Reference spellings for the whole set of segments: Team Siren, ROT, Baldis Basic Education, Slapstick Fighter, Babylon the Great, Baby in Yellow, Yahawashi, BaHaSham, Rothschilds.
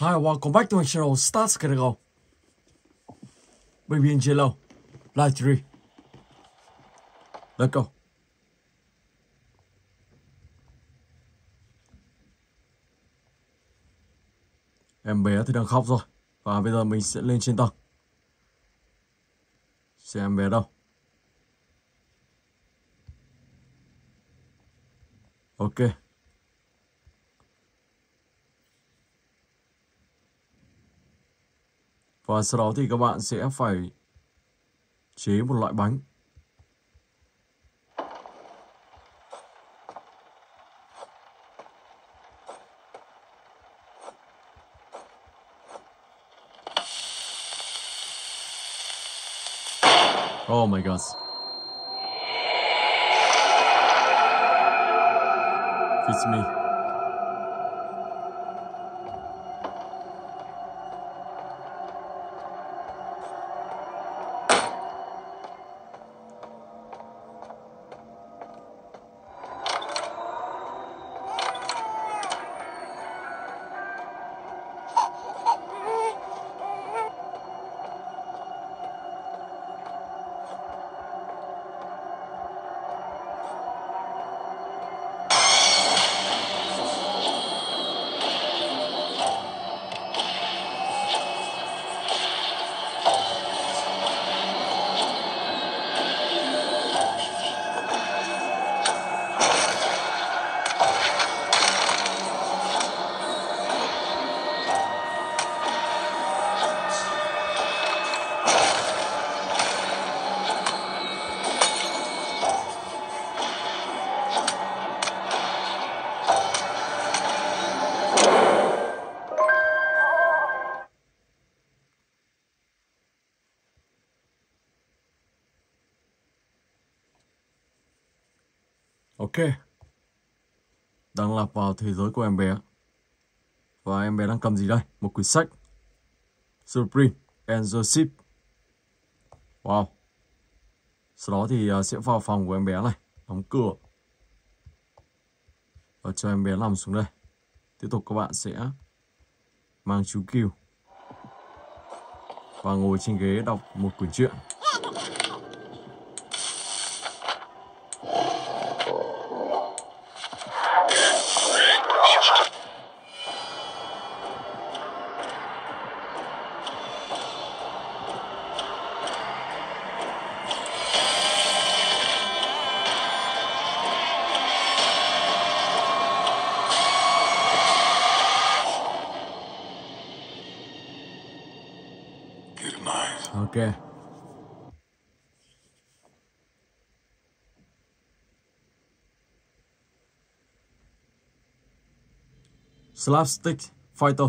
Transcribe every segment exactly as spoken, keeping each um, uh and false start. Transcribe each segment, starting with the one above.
Hi, welcome back to my channel. Starts gonna go. Baby in Yellow, live three. Let's go. Em bé thì đang khóc rồi. Và bây giờ mình sẽ lên trên tầng. Xem em bé đâu. Ok. Và sau đó thì các bạn sẽ phải chế một loại bánh. Oh my god. It's me. Ok, đang lạc vào thế giới của em bé. Và em bé đang cầm gì đây? Một quyển sách. Supreme and the Ship. Wow. Sau đó thì sẽ vào phòng của em bé này. Đóng cửa. Và cho em bé nằm xuống đây. Tiếp tục các bạn sẽ mang chú cừu. Và ngồi trên ghế đọc một quyển truyện. Ok. Slapstick Fighter.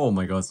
Oh my god.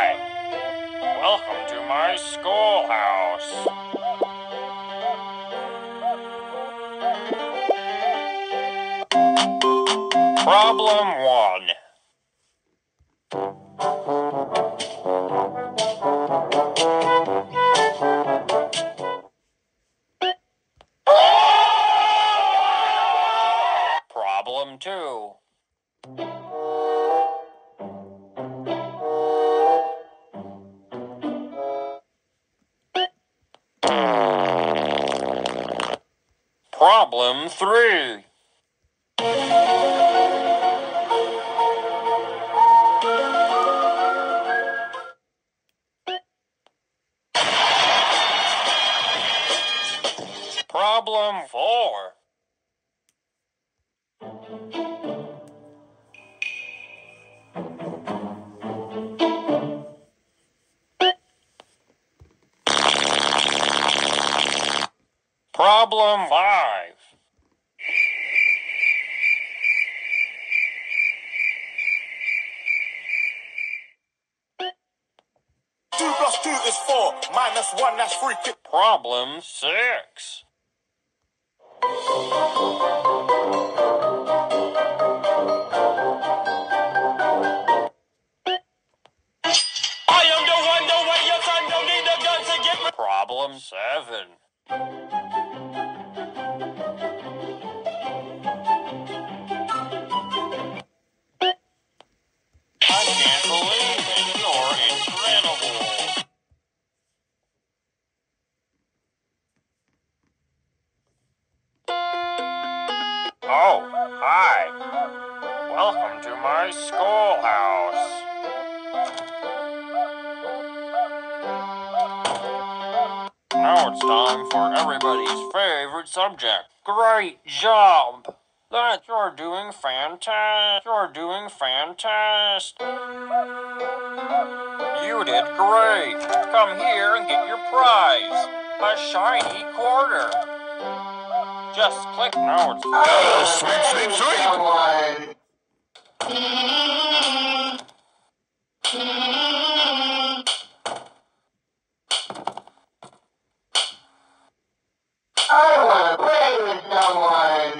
Hi! Welcome to my schoolhouse. Problem one. Problem two. Problem three. Problem four. Problem five. Two plus two is four. Minus one, that's three. Problem six. I am the one, the way your son don't need a gun to get me. Problem seven. Oh, hi. Welcome to my schoolhouse. Now it's time for everybody's favorite subject. Great job! That you're doing fantastic. You're doing fantastic. You did great. Come here and get your prize. A shiny quarter. Just click now. It's oh, sweet, sweet, sweet. I wanna play with someone.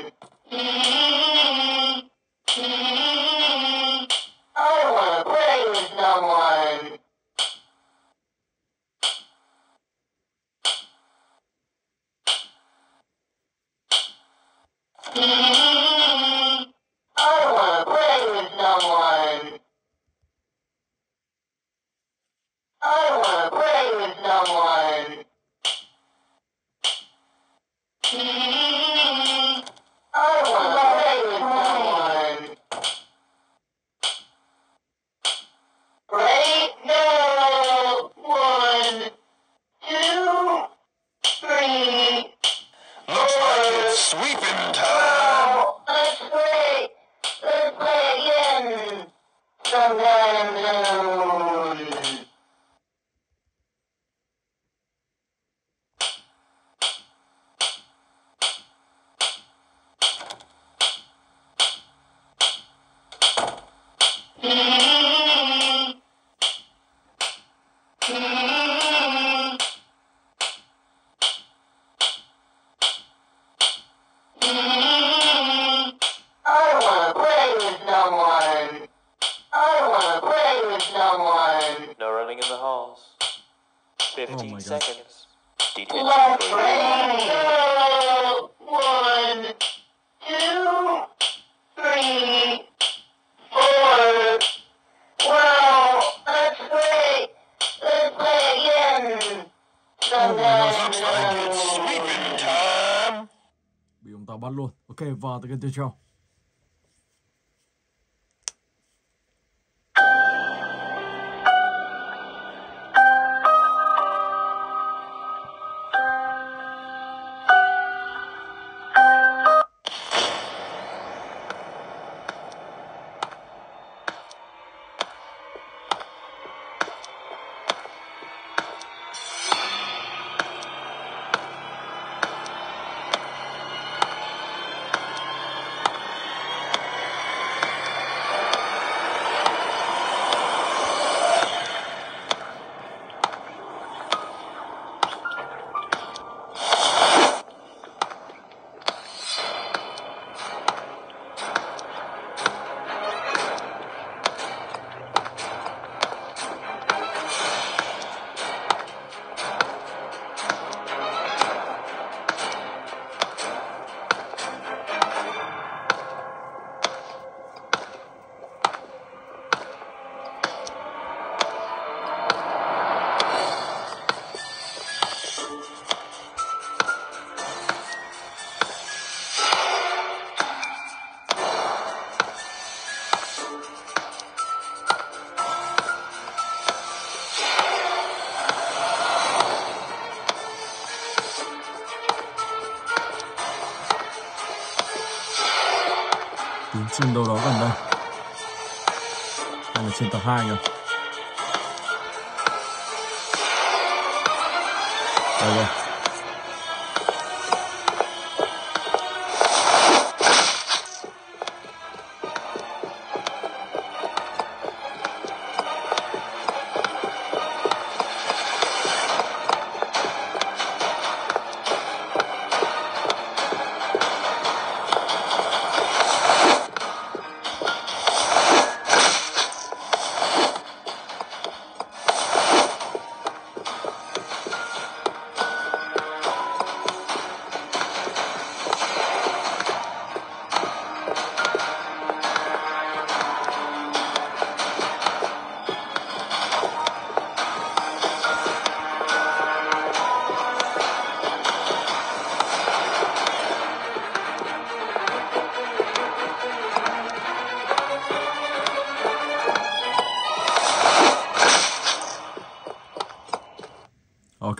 I wanna play with someone. I wanna play with someone. I wanna play with someone. I wanna play with someone. Right now, one, two, three. Looks like it's sweeping time. Fifteen oh seconds. Detention. Let's go. One, two, three, four. Wow, let's play. Let's play again. Looks like it's sleeping time. Bị ông ta bắt luôn. Ok, vào tới cái tiếp theo. trên đâu đó gần đây, hay là trên tầng hai nhỉ? Đây rồi. Ok.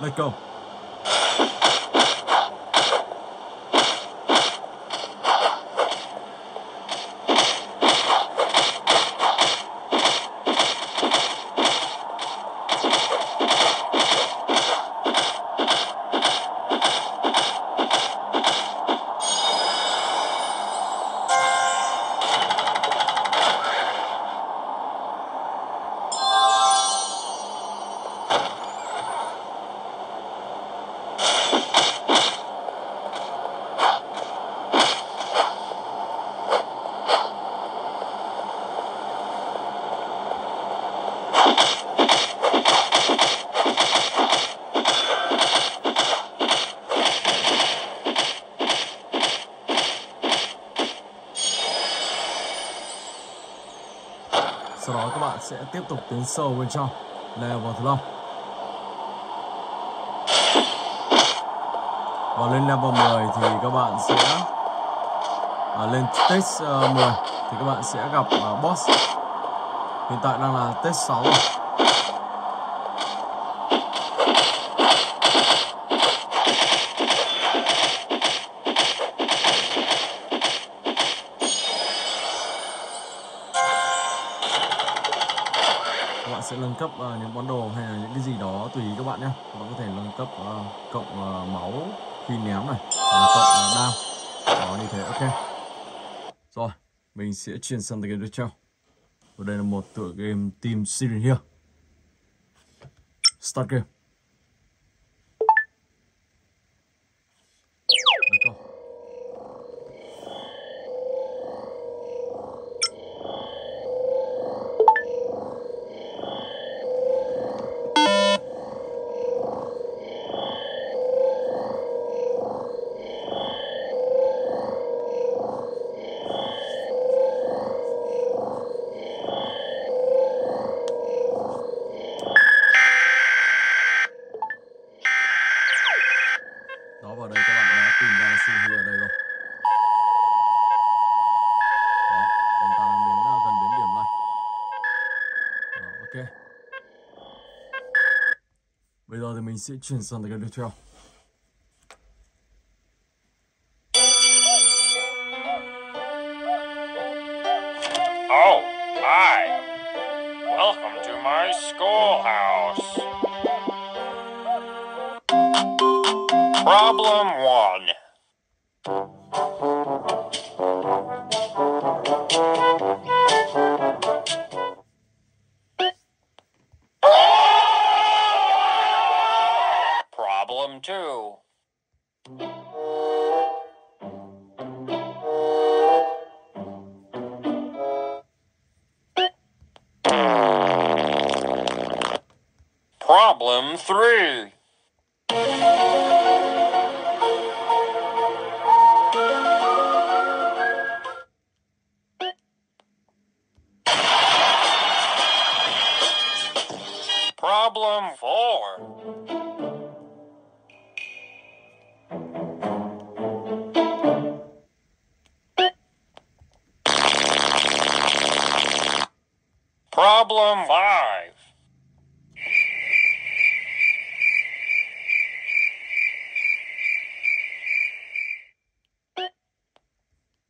Let go. Sau đó các bạn sẽ tiếp tục tiến sâu bên trong leo vào Thử Long và lên level mười thì các bạn sẽ à, lên test uh, mười thì các bạn sẽ gặp uh, boss. Hiện tại đang là test sáu rồi. Sẽ nâng cấp uh, những món đồ hay là những cái gì đó tùy các bạn nhé. Các bạn có thể nâng cấp uh, cộng uh, máu khi ném này, cộng uh, đao. Đó, như thế, ok. Rồi, mình sẽ chuyển sang cái tiếp theo. Và đây là một tựa game Team Siren here. Start game. Bây giờ thì mình sẽ chuyển sang tới cái tiếp theo. Oh, hi. Welcome to my schoolhouse. Problem one. Problem two. Problem three. Problem four. Problem five.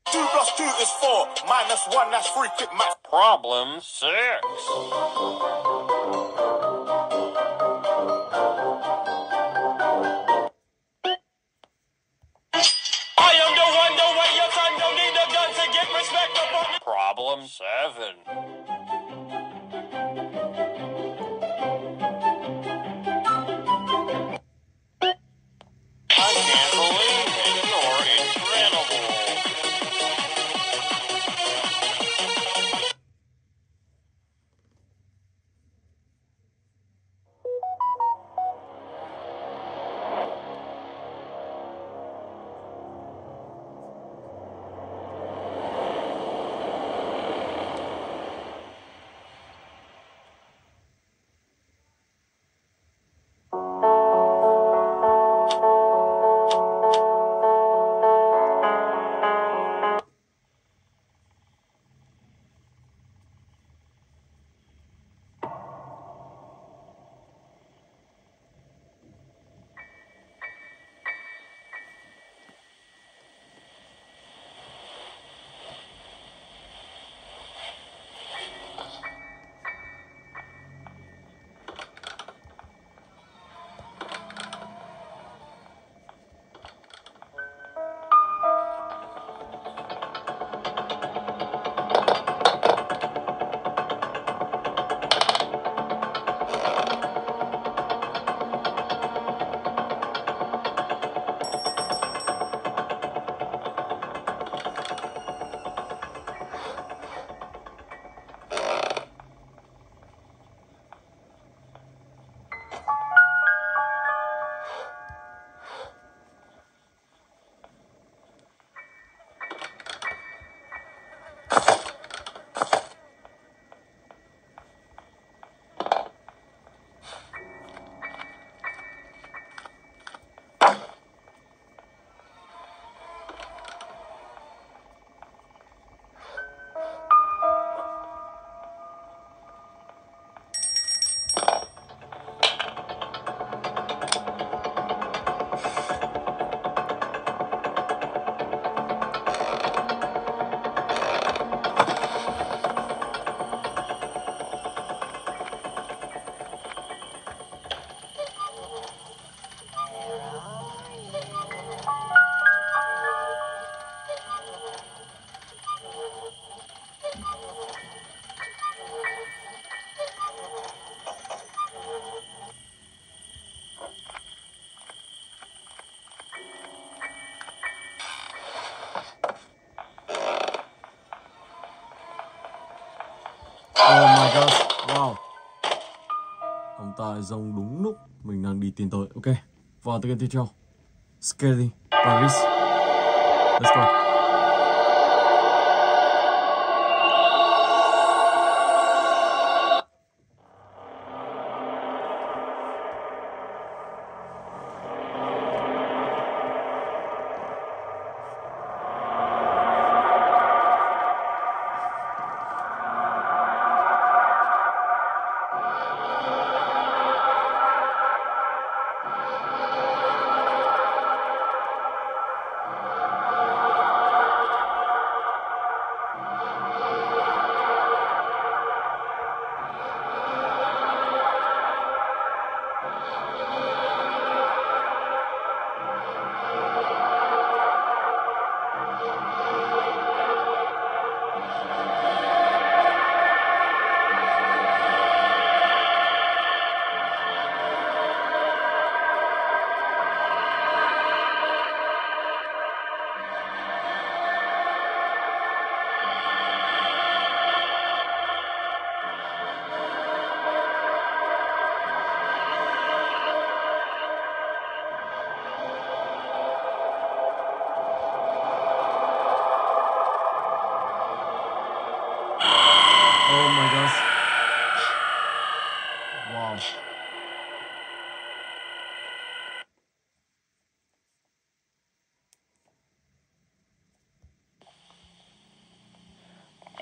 Two plus two is four. Minus one, that's three. Problem six. I am the one, the way your time don't need a gun to get respectable. Problem seven. my gosh. Wow. Ông ta rông đúng lúc mình đang đi tìm tới. Ok, vào tới cái tiếp theo. Scary Paris. Let's go.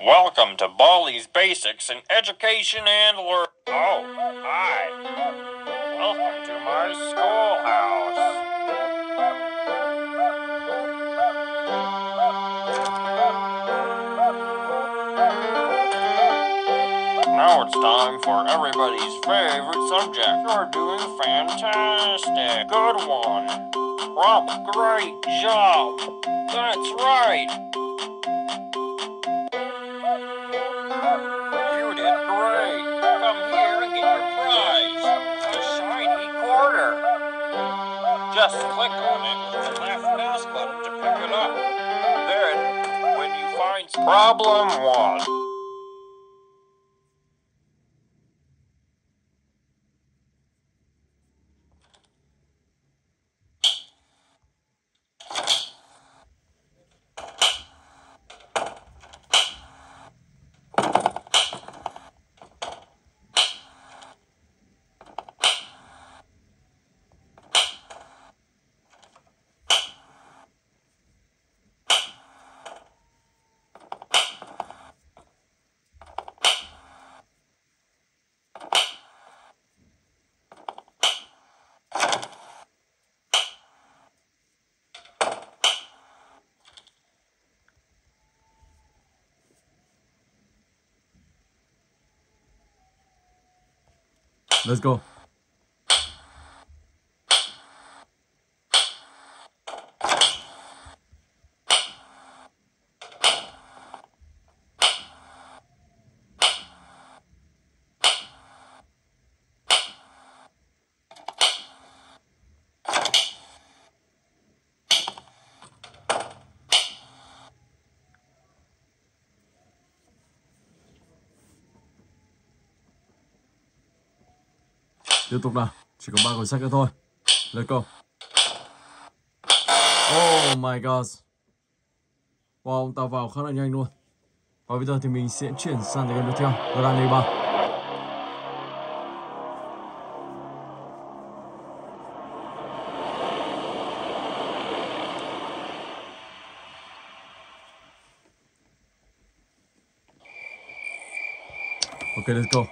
Welcome to Bali's Basics in Education and Learning. Oh, hi. Welcome to my schoolhouse. Now it's time for everybody's favorite subject. You're doing fantastic. Good one. Rob, great job. That's right. Just click on it with the left mouse button to pick it up. Then, when you find problem one. Let's go. Tiếp tục nào, chỉ có ba cuốn sách nữa thôi. Let's go. Oh my god. Wow, ông ta vào khá là nhanh luôn. Và bây giờ thì mình sẽ chuyển sang cái game tiếp theo, round ba. Ok, let's go.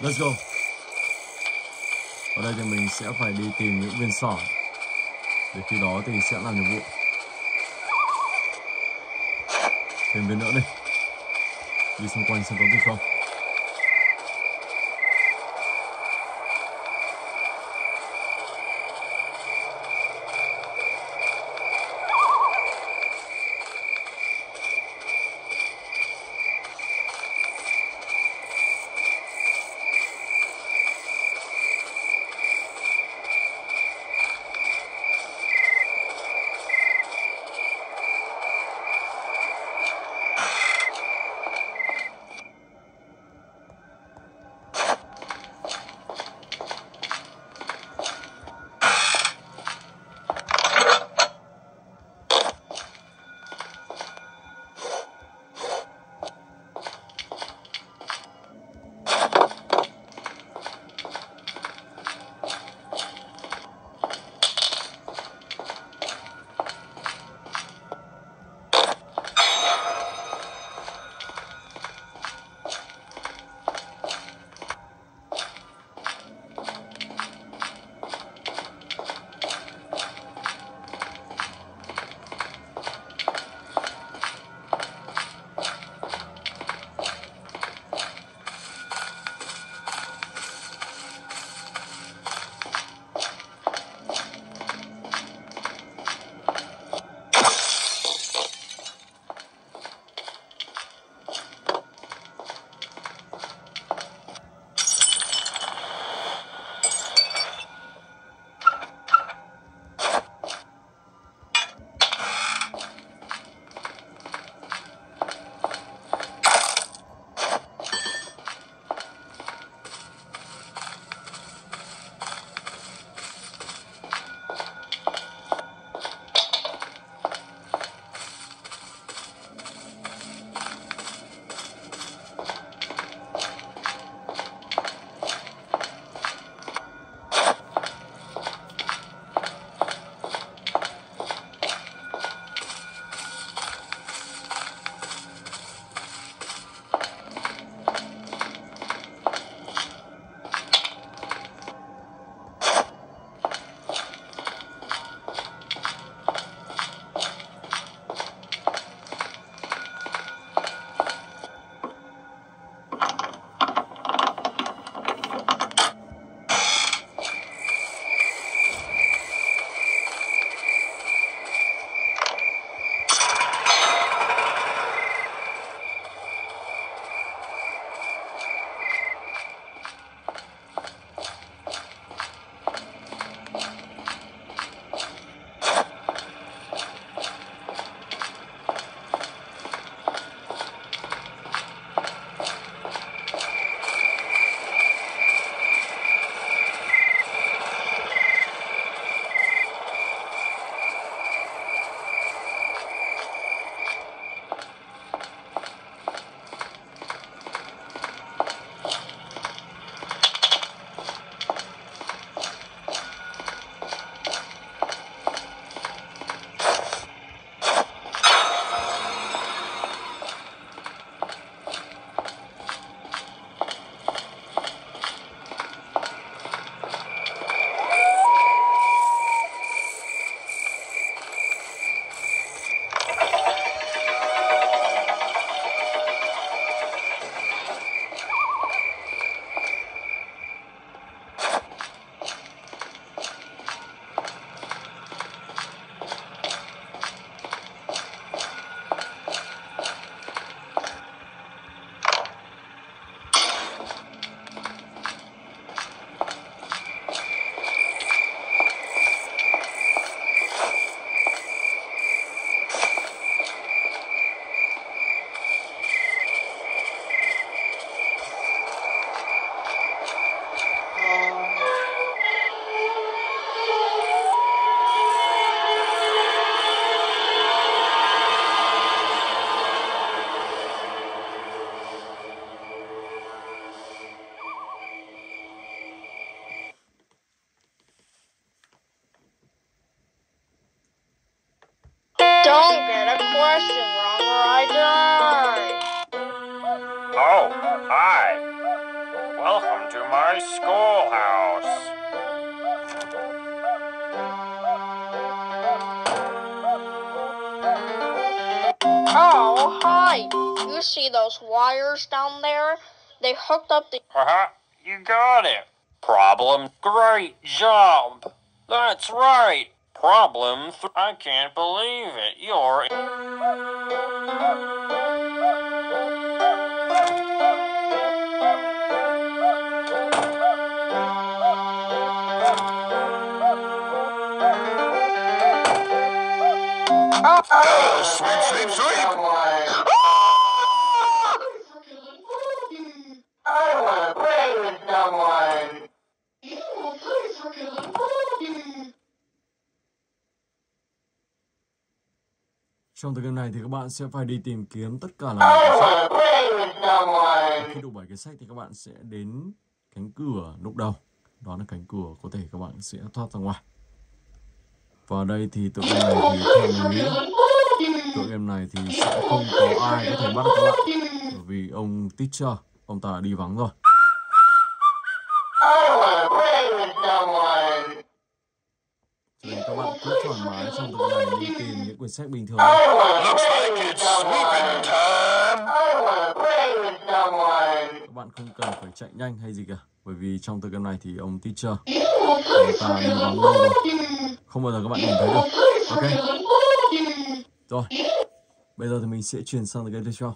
Let's go. Ở đây thì mình sẽ phải đi tìm những viên sỏi, để khi đó thì sẽ làm nhiệm vụ. Thêm viên nữa đi. Đi xung quanh xem có gì không. Don't get a question wrong or I die. Oh, hi. Welcome to my schoolhouse. Oh, hi. You see those wires down there? They hooked up the... Uh-huh. You got it. Problem. Great job. That's right. Problem. Th I can't believe it. You're... Oh, sweep, sweep, sweep! Ah! I wanna play with someone! You will play fucking Trong thời gian này thì các bạn sẽ phải đi tìm kiếm tất cả là I wanna play with someone! Khi đủ bảy cái sách thì các bạn sẽ đến cánh cửa lúc đầu. Đó là cánh cửa có thể các bạn sẽ thoát ra ngoài. Và đây thì tụi em này thì theo mình nghĩ tụi em này thì sẽ không có ai có thể bắt các bạn, bởi vì ông teacher ông ta đi vắng rồi. Cho nên các bạn cứ thoải mái trong tụi này đi tìm những quyển sách bình thường. Các bạn không cần phải chạy nhanh hay gì cả, bởi vì trong tựa game này thì ông teacher người ta đi vắng lâu rồi, không bao giờ các bạn nhìn thấy được. Ok, rồi bây giờ thì mình sẽ chuyển sang tựa game tiếp theo.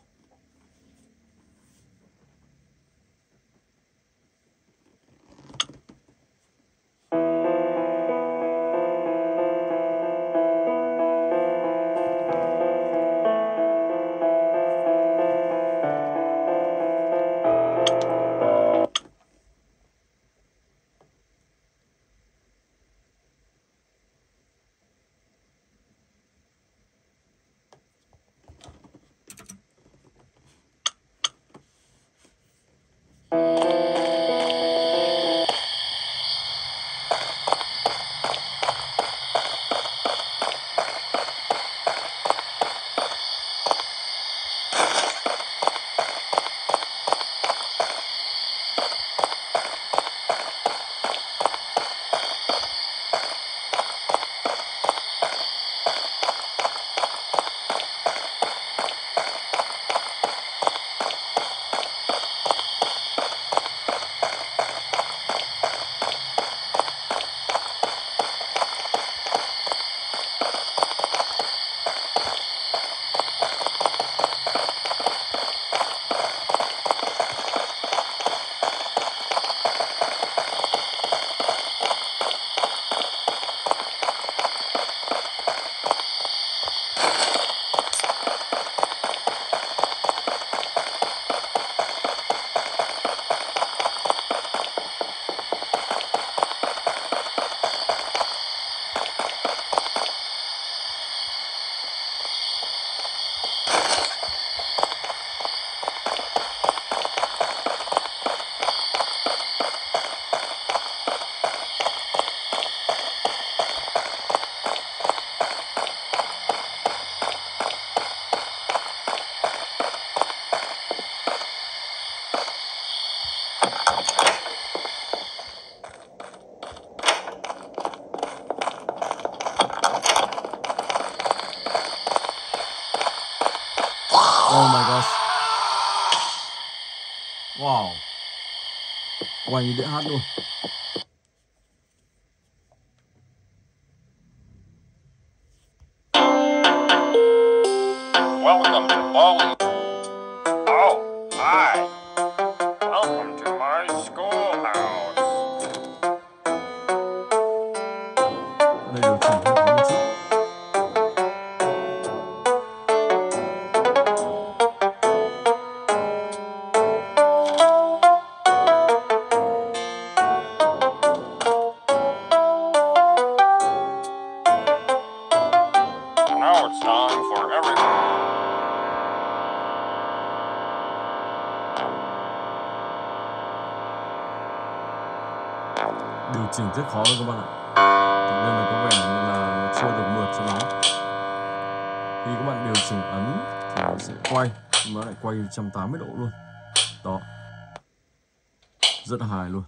Wow, quay như đĩa hát luôn. Welcome to Bali. Oh, hi. Welcome to my schoolhouse. Đây điều chỉnh hát một chút. Điều chỉnh rất khó rồi các bạn ạ. Thế nên là có vẻ như là chưa được mượt cho nó. Khi các bạn điều chỉnh ấn thì nó sẽ quay, nó lại quay một trăm tám mươi độ luôn. Đó. rất là hài luôn.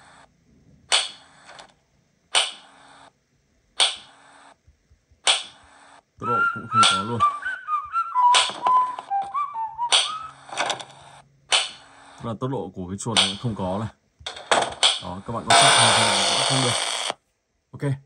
Tốc độ cũng không có luôn. Tức là tốc độ của cái chuột này cũng không có này. Đó, các bạn có phát không được. Ok.